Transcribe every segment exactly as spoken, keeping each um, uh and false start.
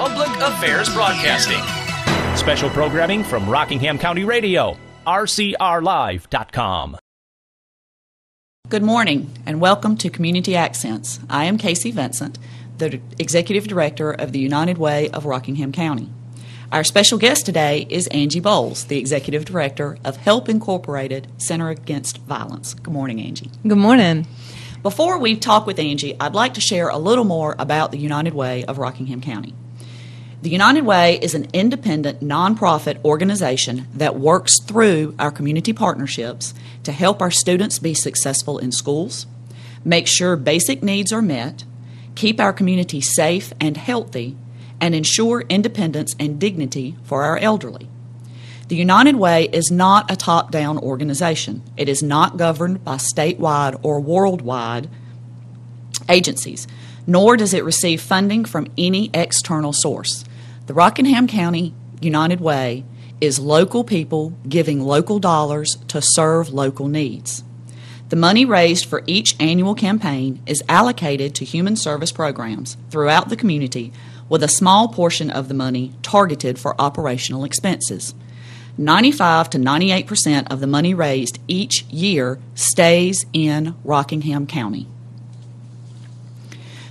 Public Affairs Broadcasting. Special programming from Rockingham County Radio, r c r live dot com. Good morning and welcome to Community Accents. I am Casey Vincent, the Executive Director of the United Way of Rockingham County. Our special guest today is Angie Boles, the Executive Director of Help Incorporated, Center Against Violence. Good morning, Angie. Good morning. Before we talk with Angie, I'd like to share a little more about the United Way of Rockingham County. The United Way is an independent, nonprofit organization that works through our community partnerships to help our students be successful in schools, make sure basic needs are met, keep our community safe and healthy, and ensure independence and dignity for our elderly. The United Way is not a top-down organization. It is not governed by statewide or worldwide agencies, nor does it receive funding from any external source. The Rockingham County United Way is local people giving local dollars to serve local needs. The money raised for each annual campaign is allocated to human service programs throughout the community, with a small portion of the money targeted for operational expenses. ninety-five to ninety-eight percent of the money raised each year stays in Rockingham County.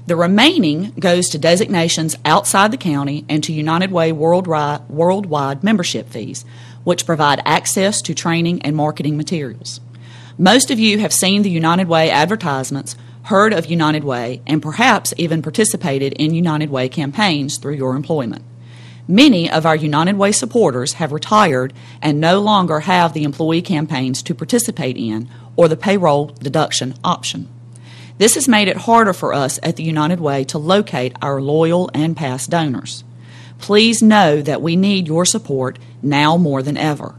The remaining goes to designations outside the county and to United Way worldwide, worldwide membership fees, which provide access to training and marketing materials. Most of you have seen the United Way advertisements, heard of United Way, and perhaps even participated in United Way campaigns through your employment. Many of our United Way supporters have retired and no longer have the employee campaigns to participate in or the payroll deduction option. This has made it harder for us at the United Way to locate our loyal and past donors. Please know that we need your support now more than ever.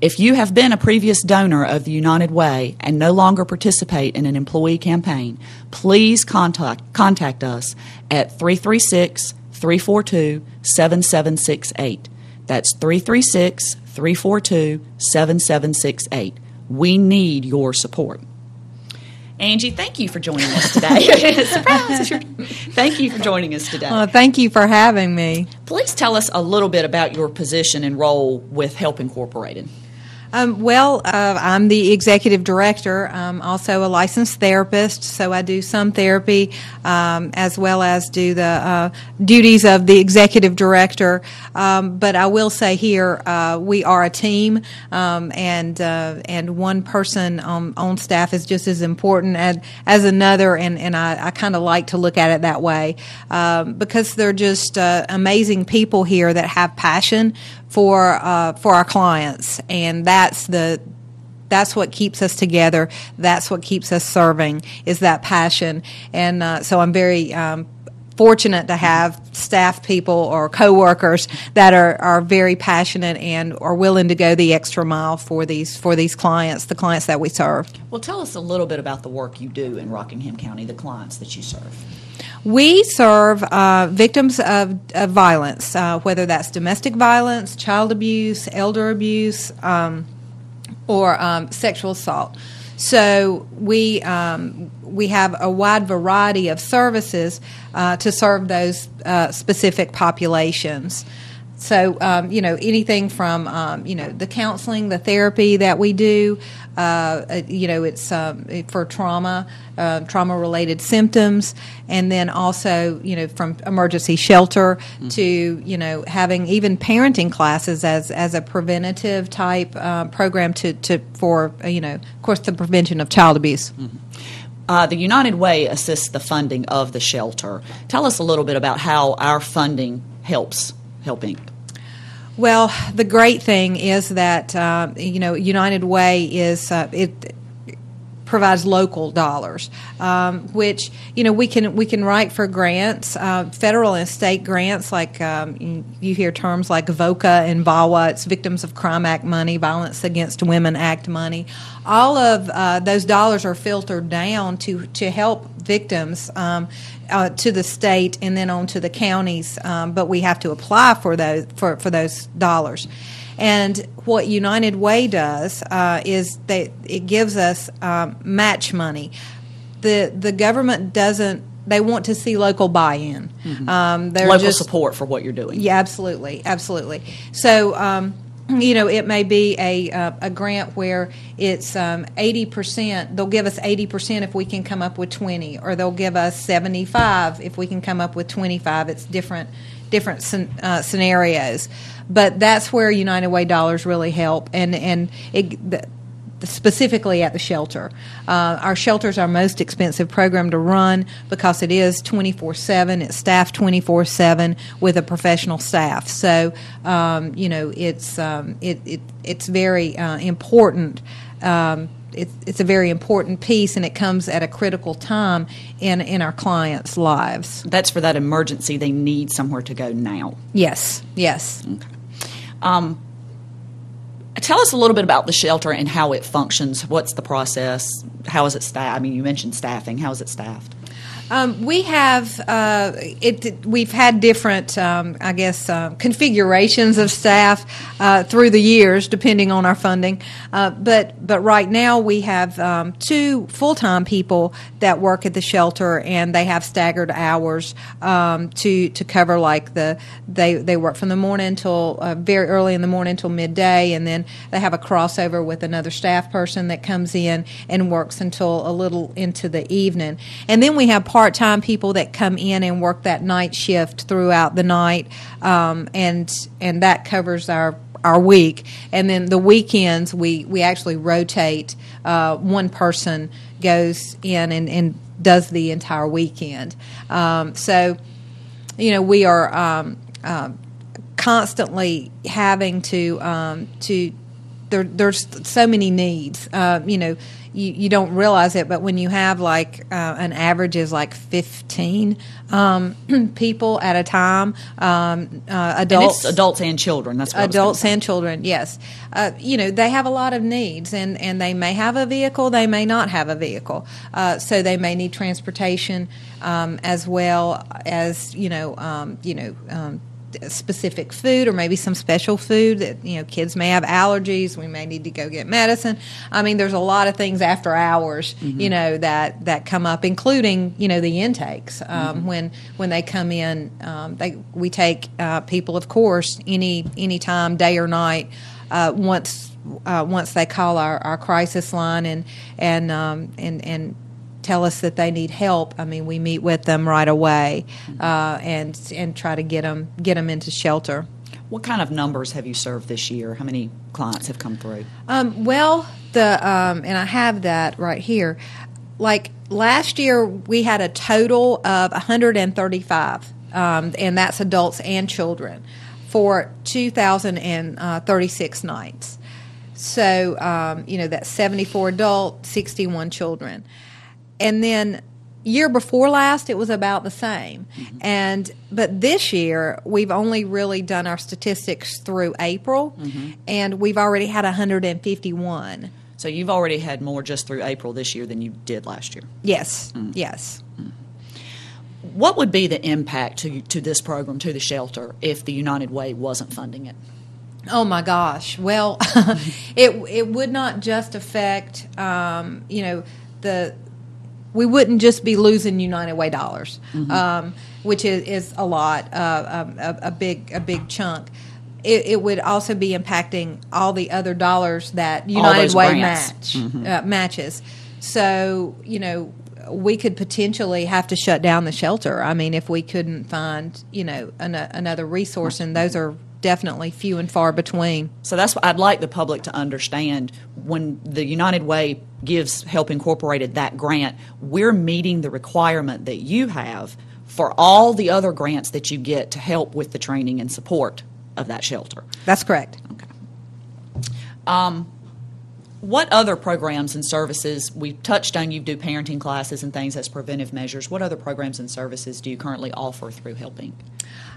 If you have been a previous donor of the United Way and no longer participate in an employee campaign, please contact, contact us at three three six, three four two, seven seven six eight. That's three three six, three four two, seven seven six eight. We need your support. Angie, thank you for joining us today. Surprise! Thank you for joining us today. Well, thank you for having me. Please tell us a little bit about your position and role with Help Incorporated. Um, well, uh, I'm the executive director. I'm also a licensed therapist, so I do some therapy um, as well as do the uh, duties of the executive director. Um, but I will say here, uh, we are a team, um, and uh, and one person um, on staff is just as important as, as another, and, and I, I kind of like to look at it that way um, because they're just uh, amazing people here that have passion for uh, for our clients, and that's the that's what keeps us together. That's what keeps us serving, is that passion. And uh, so I'm very um, fortunate to have staff people or coworkers that are, are very passionate and are willing to go the extra mile for these for these clients, the clients that we serve. Well, tell us a little bit about the work you do in Rockingham County, the clients that you serve. We serve uh, victims of, of violence, uh, whether that's domestic violence, child abuse, elder abuse, um, or um, sexual assault. So we um, we have a wide variety of services uh, to serve those uh, specific populations. So, um, you know, anything from, um, you know, the counseling, the therapy that we do, uh, you know, it's um, for trauma, uh, trauma-related symptoms, and then also, you know, from emergency shelter mm-hmm. to, you know, having even parenting classes as, as a preventative type uh, program to, to for, you know, of course, the prevention of child abuse. Mm-hmm. Uh, the United Way assists the funding of the shelter. Tell us a little bit about how our funding helps helping. Well, the great thing is that uh, you know United Way is uh, it provides local dollars, um, which you know we can we can write for grants, uh, federal and state grants. Like um, you hear terms like VOCA and VAWA, it's Victims of Crime Act money, Violence Against Women Act money. All of uh, those dollars are filtered down to to help victims um, uh, to the state and then on to the counties. Um, but we have to apply for those for, for those dollars. And what United Way does uh, is that it gives us um, match money. The the government doesn't they want to see local buy-in. Mm-hmm. Um, they're local just, support for what you're doing. Yeah, absolutely, absolutely. So, um, you know, it may be a uh, a grant where it's um, eighty percent. They'll give us eighty percent if we can come up with twenty, or they'll give us seventy-five if we can come up with twenty-five. It's different different uh, scenarios, but that's where United Way dollars really help, and and it. The, specifically at the shelter. Uh, our shelter is our most expensive program to run because it is twenty-four seven. It's staffed twenty-four seven with a professional staff. So, um, you know, it's um, it, it it's very uh, important. Um, it, it's a very important piece, and it comes at a critical time in, in our clients' lives. That's for that emergency. They need somewhere to go now. Yes, yes. Okay. Um, Tell us a little bit about the shelter and how it functions. What's the process? How is it staffed? I mean, you mentioned staffing. How is it staffed? Um, we have uh, it. We've had different, um, I guess, uh, configurations of staff uh, through the years, depending on our funding. Uh, but but right now we have um, two full-time people that work at the shelter, and they have staggered hours um, to to cover like the they they work from the morning till uh, very early in the morning till midday, and then they have a crossover with another staff person that comes in and works until a little into the evening, and then we have part part-time people that come in and work that night shift throughout the night, um, and and that covers our our week. And then the weekends we we actually rotate. Uh, one person goes in and, and does the entire weekend. Um, so, you know, we are um, uh, constantly having to um, to there, there's so many needs. Uh, you know. You, you don't realize it, but when you have like uh, an average is like fifteen um, people at a time, um, uh, adults, and adults and children. That's what adults and children. Yes, uh, you know they have a lot of needs, and, and they may have a vehicle, they may not have a vehicle, uh, so they may need transportation um, as well as you know um, you know. Um, specific food or maybe some special food that, you know, kids may have allergies. We may need to go get medicine. I mean, there's a lot of things after hours, mm-hmm. you know, that, that come up, including, you know, the intakes. Um, mm-hmm. When when they come in, um, they we take uh, people, of course, any any time, day or night, uh, once uh, once they call our, our crisis line and, and, um, and, and tell us that they need help. I mean, we meet with them right away uh, and and try to get them get them into shelter. What kind of numbers have you served this year? How many clients have come through? Um, well, the um, and I have that right here. Like last year, we had a total of one hundred thirty-five, um, and that's adults and children, for two thousand thirty-six nights. So um, you know that's seventy-four adults, sixty-one children. And then year before last, it was about the same. Mm-hmm. And but this year, we've only really done our statistics through April, mm-hmm. and we've already had one hundred fifty-one. So you've already had more just through April this year than you did last year? Yes, mm-hmm. yes. Mm-hmm. What would be the impact to, to this program, to the shelter, if the United Way wasn't funding it? Oh my gosh. Well, it, it would not just affect, um, you know, the – we wouldn't just be losing United Way dollars, mm-hmm. um, which is, is a lot, uh, a, a big a big chunk. It, it would also be impacting all the other dollars that United Way match mm-hmm. uh, matches. So, you know, we could potentially have to shut down the shelter. I mean, if we couldn't find, you know, an, another resource, and those are definitely few and far between. So that's what I'd like the public to understand. When the United Way gives Help Incorporated that grant, we're meeting the requirement that you have for all the other grants that you get to help with the training and support of that shelter. That's correct. Okay. Um, what other programs and services, we've touched on, you do parenting classes and things as preventive measures. What other programs and services do you currently offer through Help Inc?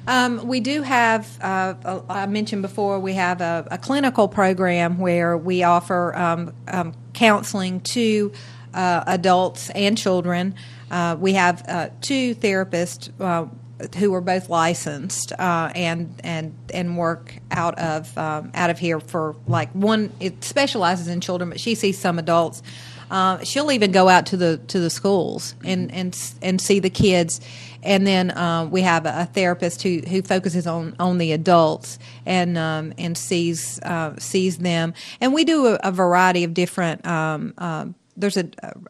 Um, we do have, uh, a, I mentioned before, we have a, a clinical program where we offer um, um, counseling to uh, adults and children. Uh, we have uh, two therapists uh, who are both licensed uh, and and and work out of um, out of here for like one. It specializes in children, but she sees some adults. Uh, she'll even go out to the to the schools and and and see the kids. And then uh, we have a therapist who, who focuses on, on the adults and um, and sees uh, sees them. And we do a, a variety of different. Um, uh, there's a,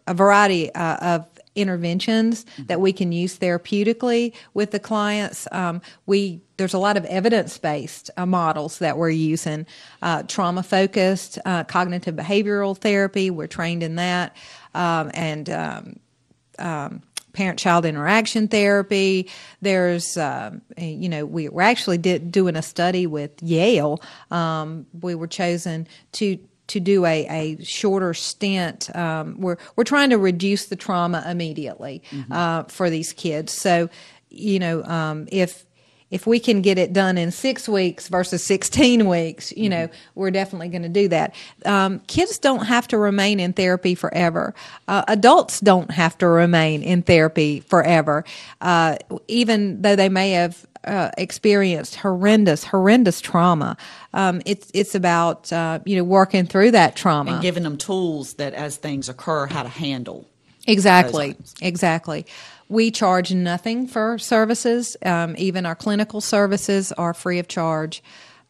a variety uh, of interventions that we can use therapeutically with the clients. Um, we there's a lot of evidence-based uh, models that we're using, uh, trauma-focused, uh, cognitive behavioral therapy. We're trained in that, um, and. Um, um, parent-child interaction therapy. There's, uh, you know, we were actually did, doing a study with Yale. Um, we were chosen to to do a, a shorter stint. Um, we're we're trying to reduce the trauma immediately mm-hmm. uh, for these kids. So, you know, um, if if we can get it done in six weeks versus sixteen weeks, you know, we're definitely going to do that. Um, kids don't have to remain in therapy forever. Uh, adults don't have to remain in therapy forever, uh, even though they may have uh, experienced horrendous, horrendous trauma. Um, it's it's about, uh, you know, working through that trauma. And giving them tools that as things occur, how to handle. Exactly, exactly. We charge nothing for services. Um, even our clinical services are free of charge.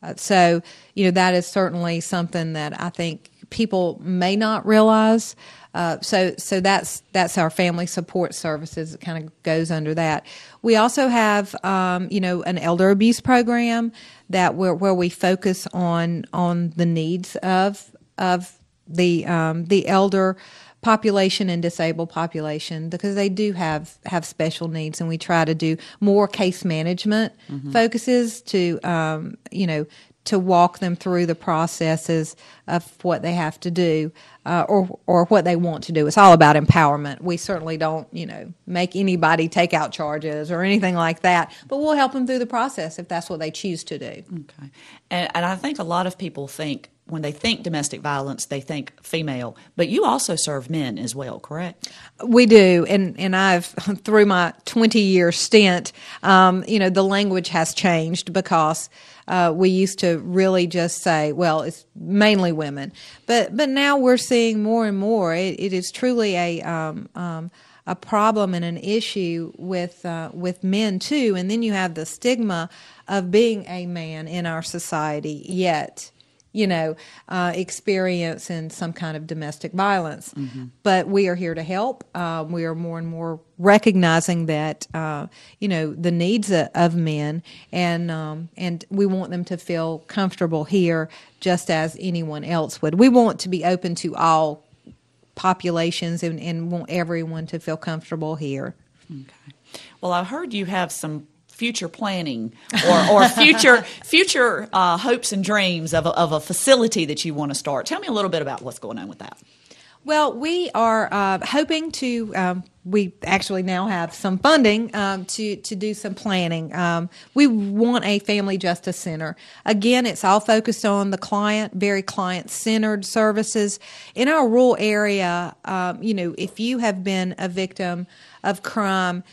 Uh, so, you know, that is certainly something that I think people may not realize. Uh, so, so that's that's our family support services. It kind of goes under that. We also have, um, you know, an elder abuse program that where where we focus on on the needs of of the um, the elder population and disabled population, because they do have, have special needs, and we try to do more case management mm-hmm. focuses to, um, you know, to walk them through the processes of what they have to do uh, or or what they want to do. It's all about empowerment. We certainly don't, you know, make anybody take out charges or anything like that, but we'll help them through the process if that's what they choose to do. Okay. And, and I think a lot of people think, when they think domestic violence, they think female, but you also serve men as well, correct? We do, and and I've through my twenty-year stint, um, you know, the language has changed because uh, we used to really just say, well, it's mainly women, but but now we're seeing more and more. It, it is truly a um, um, a problem and an issue with uh, with men too, and then you have the stigma of being a man in our society yet. You know, uh, experience in some kind of domestic violence. Mm-hmm. But we are here to help. Uh, we are more and more recognizing that, uh, you know, the needs of, of men, and um, and we want them to feel comfortable here just as anyone else would. We want to be open to all populations and, and want everyone to feel comfortable here. Okay. Well, I heard you have some future planning or, or future future uh, hopes and dreams of a, of a facility that you want to start. Tell me a little bit about what's going on with that. Well, we are uh, hoping to, um, we actually now have some funding um, to, to do some planning. Um, we want a family justice center. Again, it's all focused on the client, very client-centered services. In our rural area, um, you know, if you have been a victim of crime,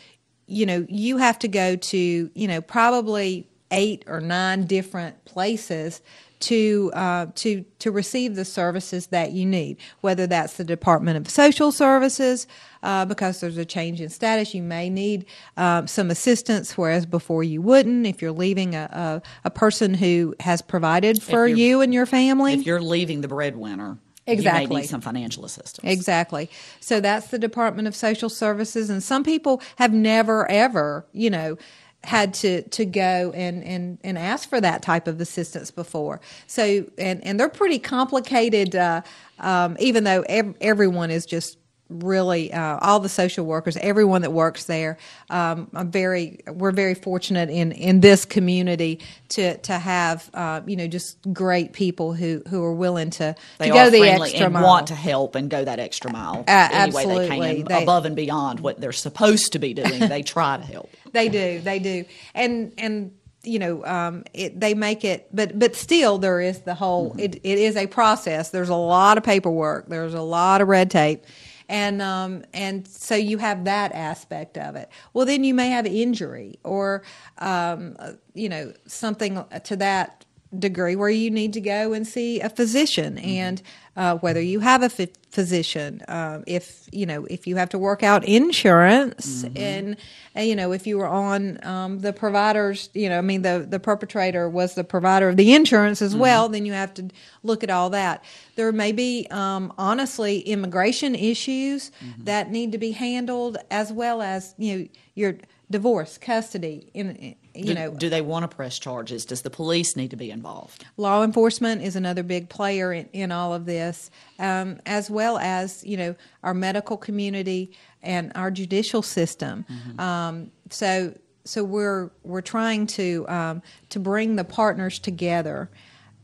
you know, you have to go to, you know, probably eight or nine different places to uh, to to receive the services that you need, whether that's the Department of Social Services, uh, because there's a change in status. You may need um, some assistance, whereas before you wouldn't, if you're leaving a, a, a person who has provided for you and your family. If you're leaving the breadwinner. Exactly. You may need some financial assistance. Exactly. So that's the Department of Social Services, and some people have never, ever, you know, had to, to go and, and, and ask for that type of assistance before. So, and, and they're pretty complicated, uh, um, even though ev- everyone is just really, uh, all the social workers, everyone that works there, um, I'm very, we're very fortunate in, in this community to, to have, uh, you know, just great people who, who are willing to, to go the extra mile. They are friendly and want to help and go that extra mile. Uh, absolutely. Any way they can, they, above and beyond what they're supposed to be doing. They try to help. They do. They do. And, and, you know, um, it, they make it, but, but still there is the whole, mm-hmm. it, it is a process. There's a lot of paperwork. There's a lot of red tape. And um, and so you have that aspect of it. Well, then you may have injury or, um, you know, something to that degree where you need to go and see a physician, mm-hmm. and uh, whether you have a ph- physician, um, if you know if you have to work out insurance, mm-hmm. and uh, you know if you were on um, the provider's, you know, I mean the the perpetrator was the provider of the insurance as mm-hmm. well. Then you have to look at all that. There may be um, honestly immigration issues mm-hmm. that need to be handled, as well as you know your divorce, custody, in. in You know, do, do they want to press charges? Does the police need to be involved? Law enforcement is another big player in, in all of this, um, as well as, you know, our medical community and our judicial system. Mm-hmm. Um, so so we're we're trying to um, to bring the partners together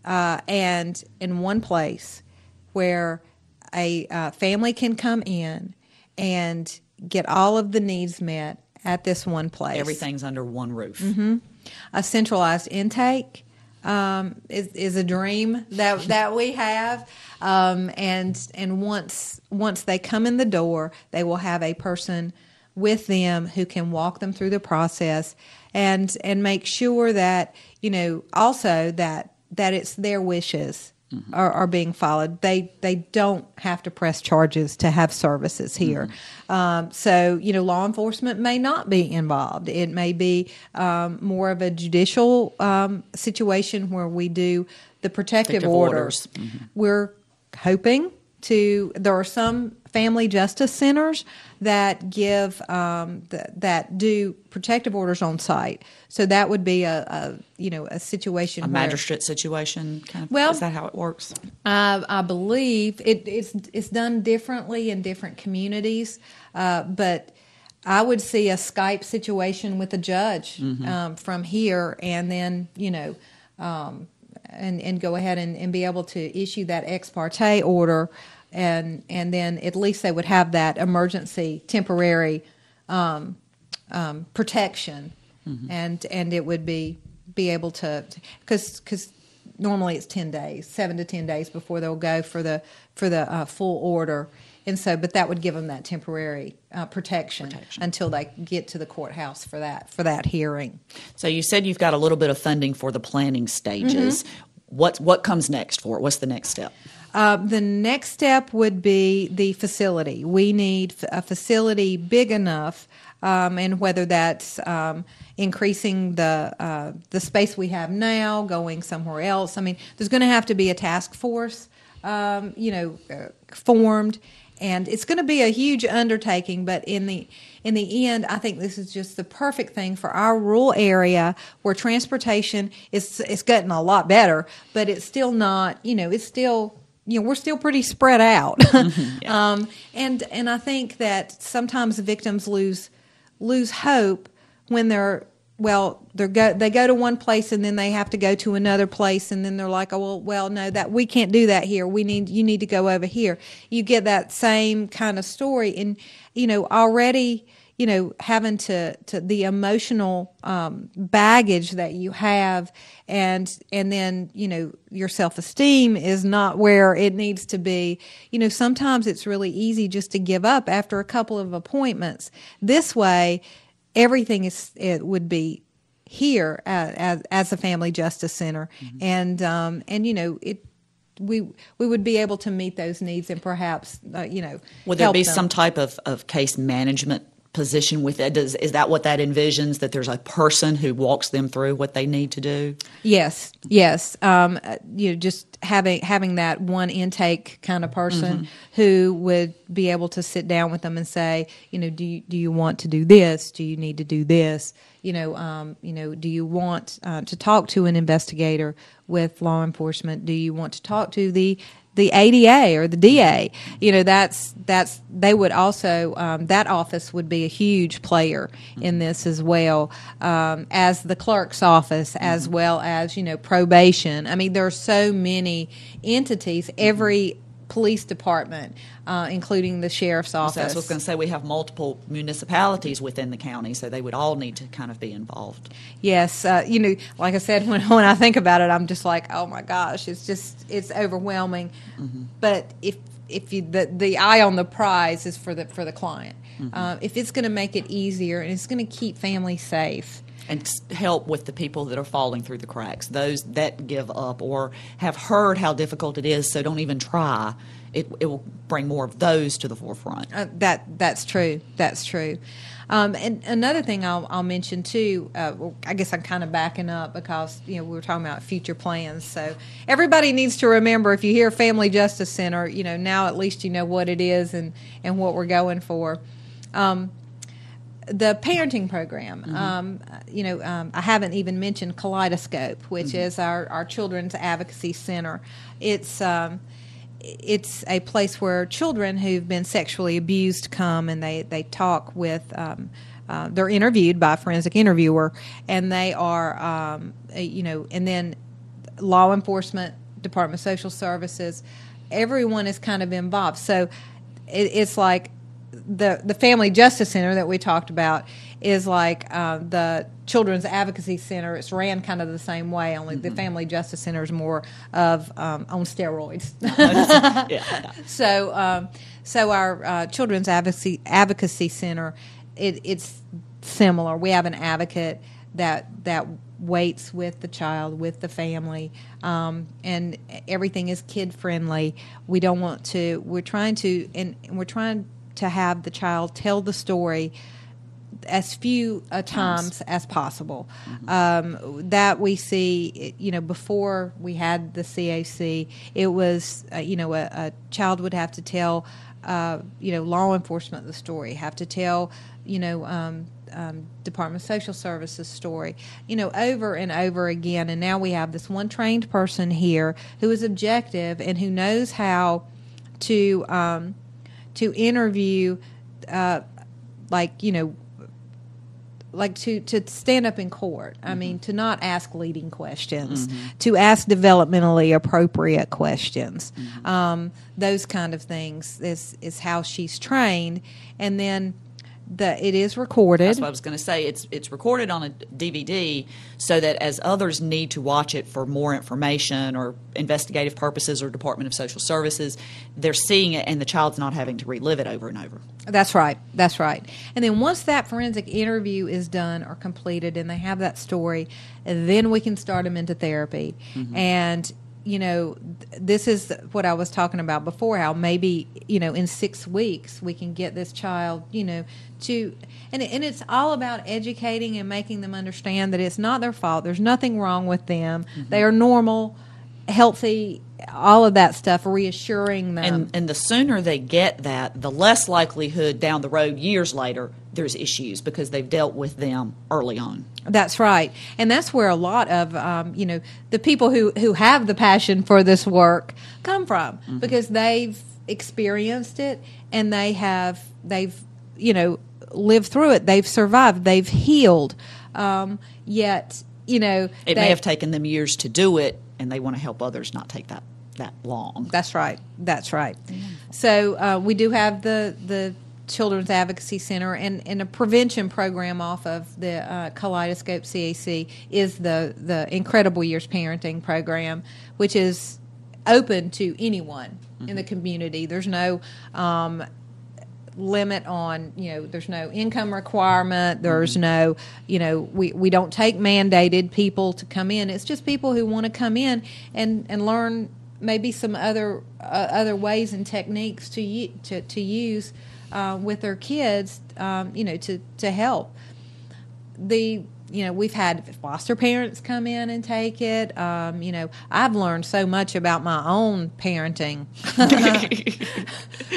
uh, and in one place where a uh, family can come in and get all of the needs met at this one place. Everything's under one roof. Mm-hmm. A centralized intake um, is, is a dream that that we have. Um, and and once once they come in the door, they will have a person with them who can walk them through the process and and make sure that, you know, also that that it's their wishes mm-hmm. are, are being followed. They they don't have to press charges to have services here. Mm-hmm. Um, so, you know, law enforcement may not be involved. It may be um, more of a judicial um, situation where we do the protective, protective orders. orders. Mm-hmm. We're hoping to, there are some family justice centers that give, um, th- that do protective orders on site. So that would be a, a you know, a situation A where, magistrate situation? Kind of, well, is that how it works? I, I believe it, it's, it's done differently in different communities, uh, but I would see a Skype situation with a judge mm-hmm. um, from here and then, you know, um, and, and go ahead and, and be able to issue that ex parte order, and and then at least they would have that emergency temporary um, um, protection, mm-hmm. and and it would be be able to, because because normally it's ten days, seven to ten days before they'll go for the for the uh, full order, and so but that would give them that temporary uh, protection, protection until they get to the courthouse for that for that hearing. So you said you've got a little bit of funding for the planning stages. Mm-hmm. What what comes next for it? What's the next step? Uh, the next step would be the facility. We need a facility big enough, um, and whether that's um, increasing the uh, the space we have now, going somewhere else. I mean, there's going to have to be a task force, um, you know, uh, formed, and it's going to be a huge undertaking. But in the in the end, I think this is just the perfect thing for our rural area where transportation is is getting a lot better, but it's still not. You know, it's still you know, we're still pretty spread out. Mm-hmm, yeah. um, and and I think that sometimes victims lose lose hope when they're, well, they're go, they go to one place and then they have to go to another place, and then they're like, oh, well, well, no, that we can't do that here. We need you need to go over here. You get that same kind of story, and, you know, already, you know, having to, to the emotional um, baggage that you have, and and then, you know, your self-esteem is not where it needs to be. You know, sometimes it's really easy just to give up after a couple of appointments. This way, everything is it would be here at, as, as a family justice center, mm-hmm. and um, and you know it. we we would be able to meet those needs and perhaps uh, you know. Would there be them. some type of, of case management position with that? Does, is that what that envisions, that there's a person who walks them through what they need to do? Yes, yes. Um, you know, just having having that one intake kind of person mm-hmm. who would be able to sit down with them and say, you know, do you, do you want to do this? Do you need to do this? You know, um, you know, do you want uh, to talk to an investigator with law enforcement? Do you want to talk to the the A D A or the D A, you know, that's, that's, they would also, um, that office would be a huge player mm-hmm. in this as well, um, as the clerk's office, mm-hmm. as well as, you know, probation. I mean, there are so many entities, every police department, uh, including the sheriff's office. So I was going to say, we have multiple municipalities within the county, so they would all need to kind of be involved. Yes, uh, you know, like I said, when when I think about it, I'm just like, oh my gosh, it's just it's overwhelming. Mm-hmm. But if if you the, the eye on the prize is for the for the client, mm-hmm. uh, if it's going to make it easier and it's going to keep families safe. and help with the people that are falling through the cracks, those that give up or have heard how difficult it is, so don't even try. It, it will bring more of those to the forefront. Uh, that that's true. That's true. Um, and another thing I'll, I'll mention too. Uh, well, I guess I'm kind of backing up because you know we were talking about future plans. So everybody needs to remember, if you hear Family Justice Center, you know now at least you know what it is and and what we're going for. Um, the parenting program. Mm-hmm. um, you know, um, I haven't even mentioned Kaleidoscope, which mm-hmm. is our our children's advocacy center. It's um, It's a place where children who've been sexually abused come and they, they talk with, um, uh, they're interviewed by a forensic interviewer, and they are, um, you know, and then law enforcement, Department of Social Services, everyone is kind of involved. So it, it's like the, the Family Justice Center that we talked about is like uh, the Children's Advocacy Center. It's ran kind of the same way, only mm-hmm. the Family Justice Center is more of um, on steroids. yeah, yeah. So, um, so our uh, Children's Advocacy Advocacy Center, it, it's similar. We have an advocate that that waits with the child, with the family, um, and everything is kid friendly. We don't want to. We're trying to, and we're trying to have the child tell the story as few uh, times as possible. Mm-hmm. um, that we see, you know, before we had the C A C, it was, uh, you know, a, a child would have to tell, uh, you know, law enforcement the story, have to tell, you know, um, um, Department of Social Services story, you know, over and over again. And now we have this one trained person here who is objective and who knows how to, um, to interview, uh, like, you know, like to, to stand up in court. I mm-hmm. mean, to not ask leading questions, mm-hmm. to ask developmentally appropriate questions, mm-hmm. um, those kind of things is, is how she's trained. And then the it is recorded. That's what I was going to say. It's it's recorded on a D V D so that as others need to watch it for more information or investigative purposes or Department of Social Services, they're seeing it and the child's not having to relive it over and over. That's right. That's right. And then once that forensic interview is done or completed and they have that story, then we can start them into therapy. Mm-hmm. And you know, th- this is what I was talking about before, how maybe, you know, in six weeks we can get this child, you know, to, and, and it's all about educating and making them understand that it's not their fault. There's nothing wrong with them. Mm-hmm. They are normal, healthy, all of that stuff, reassuring them. And, and the sooner they get that, the less likelihood down the road, years later, there's issues because they've dealt with them early on. That's right. And that's where a lot of, um, you know, the people who, who have the passion for this work come from, mm-hmm. because they've experienced it and they have, they've, you know, lived through it. They've survived. They've healed. Um, yet, you know. It they, may have taken them years to do it, and they want to help others not take that, that long. That's right. That's right. Mm-hmm. So uh, we do have the, the, Children's Advocacy Center, and, and a prevention program off of the uh, Kaleidoscope C A C is the, the Incredible Years Parenting Program, which is open to anyone mm-hmm. in the community. There's no um, limit on, you know, there's no income requirement. There's mm-hmm. no, you know, we, we don't take mandated people to come in. It's just people who want to come in and, and learn maybe some other uh, other ways and techniques to u- to, to use Uh, with their kids, um, you know, to, to help. The, you know, we've had foster parents come in and take it. Um, you know, I've learned so much about my own parenting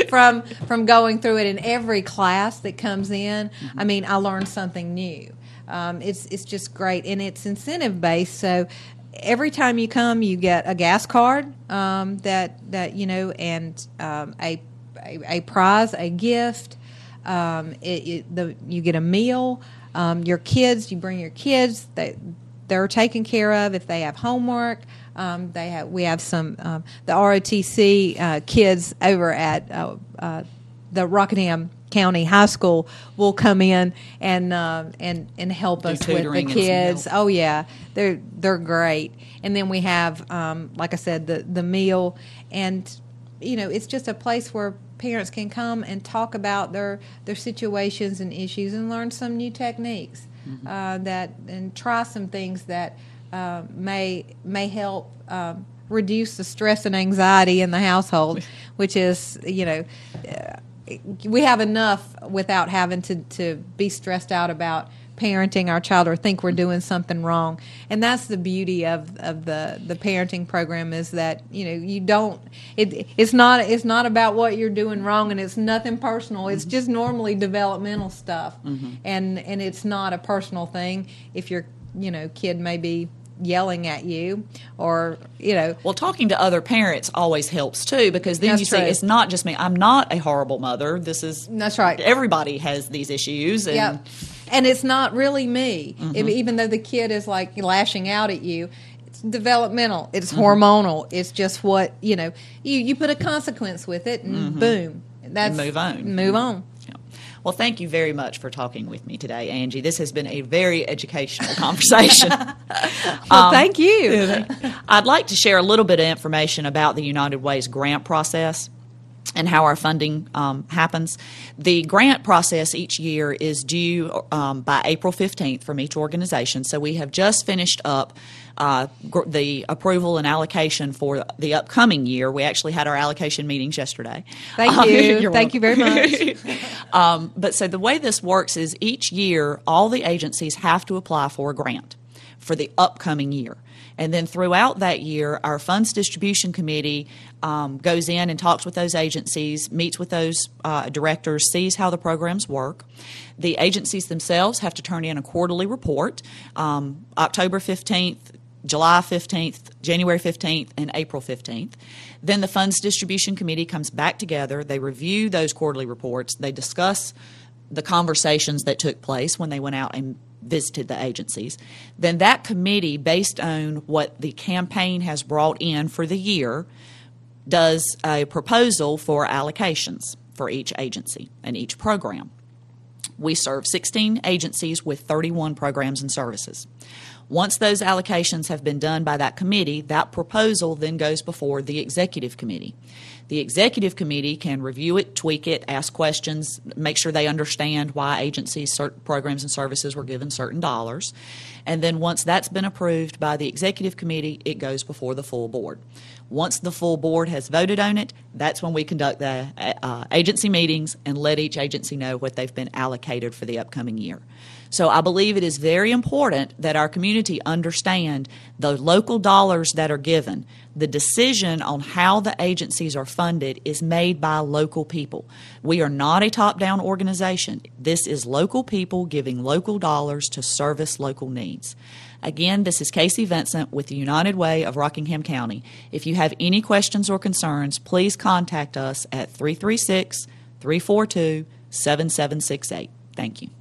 from from going through it in every class that comes in. I mean, I learned something new. Um, it's it's just great, and it's incentive based. So every time you come, you get a gas card um, that that you know, and um, a A, a prize, a gift. Um, it, it, the, you get a meal. Um, your kids, you bring your kids. They they're taken care of if they have homework. Um, they have. We have some um, the R O T C uh, kids over at uh, uh, the Rockingham County High School will come in and uh, and and help us with the kids. Oh yeah, they're they're great. And then we have, um, like I said, the the meal and. You know, it's just a place where parents can come and talk about their, their situations and issues and learn some new techniques. mm-hmm. uh, that and try some things that uh, may may help um, reduce the stress and anxiety in the household, which is, you know, uh, we have enough without having to, to be stressed out about parenting our child or think we're doing something wrong. And that's the beauty of, of the, the parenting program is that, you know, you don't, it, it's not, it's not about what you're doing wrong, and it's nothing personal. It's mm-hmm. just normally developmental stuff. Mm-hmm. And, and it's not a personal thing. If your, you know, kid may be yelling at you, or, you know. Well, talking to other parents always helps too, because then that's you true. Say, it's not just me. I'm not a horrible mother. This is. That's right. Everybody has these issues. And yep. And it's not really me, mm-hmm. it, even though the kid is, like, lashing out at you. It's developmental. It's mm-hmm. hormonal. It's just what, you know, you, you put a consequence with it, and mm-hmm. boom. That's, and move on. Move on. Yeah. Well, thank you very much for talking with me today, Angie. This has been a very educational conversation. Well, um, thank you. I'd like to share a little bit of information about the United Way's grant process and how our funding um, happens. The grant process each year is due um, by April fifteenth from each organization. So we have just finished up uh, gr- the approval and allocation for the upcoming year. We actually had our allocation meetings yesterday. Thank um, you. Thank welcome. You very much. um, but so the way this works is each year all the agencies have to apply for a grant for the upcoming year. And then throughout that year, our funds distribution committee um, goes in and talks with those agencies, meets with those uh, directors, sees how the programs work. The agencies themselves have to turn in a quarterly report, um, October fifteenth, July fifteenth, January fifteenth, and April fifteenth. Then the funds distribution committee comes back together. They review those quarterly reports. They discuss the conversations that took place when they went out and visited the agencies. Then that committee, based on what the campaign has brought in for the year, does a proposal for allocations for each agency and each program. We serve sixteen agencies with thirty-one programs and services. Once those allocations have been done by that committee, that proposal then goes before the executive committee. The executive committee can review it, tweak it, ask questions, make sure they understand why agencies, certain programs, and services were given certain dollars. And then once that's been approved by the executive committee, it goes before the full board. Once the full board has voted on it, that's when we conduct the uh, agency meetings and let each agency know what they've been allocated for the upcoming year. So I believe it is very important that our community understand the local dollars that are given. The decision on how the agencies are funded is made by local people. We are not a top-down organization. This is local people giving local dollars to service local needs. Again, this is Casey Vincent with the United Way of Rockingham County. If you have any questions or concerns, please contact us at three three six, three four two, seven seven six eight. Thank you.